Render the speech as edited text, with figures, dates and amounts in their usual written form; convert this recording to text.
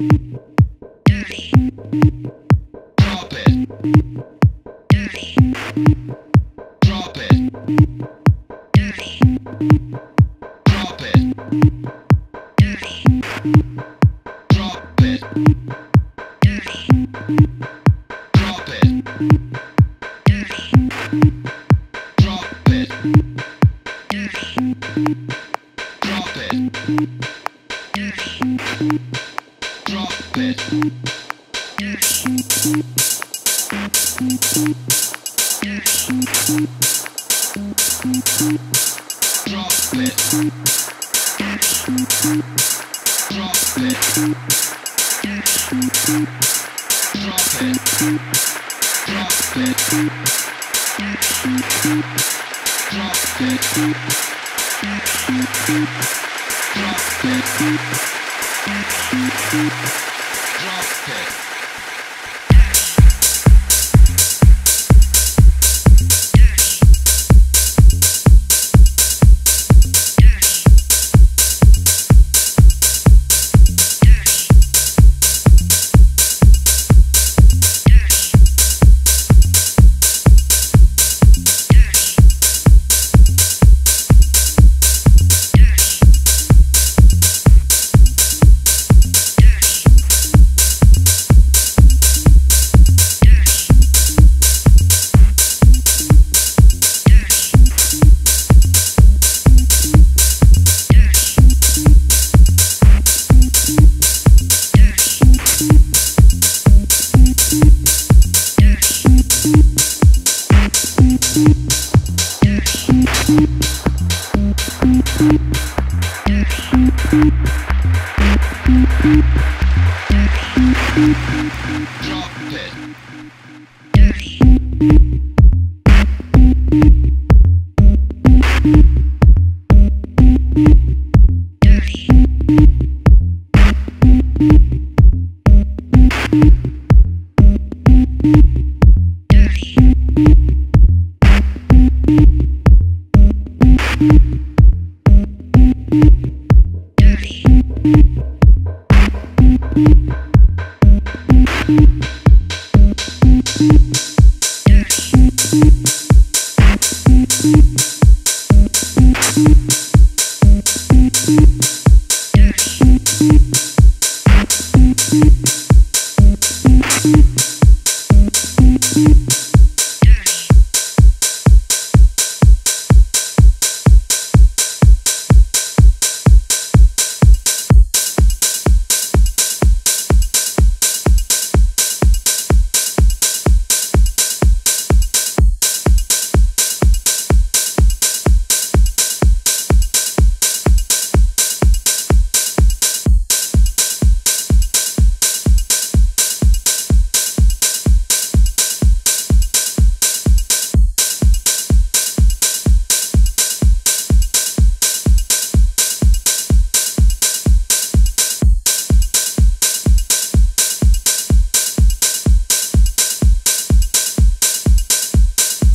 Dirty. Drop it. Dirty. Drop it. Dirty. Drop it. Dirty. Drop it. Dirty. Drop it. Dirty. Drop it. Dirty. Drop it. Dirty. Drop it. Dirty. Dirty. Drop it. Dirty. Drop it. Dirty. Drop it. Drop it. Dirty. Drop it. Dirty. Drop it. Drop it. Drop it. Dirty. Dirty. Dirty. Dirty.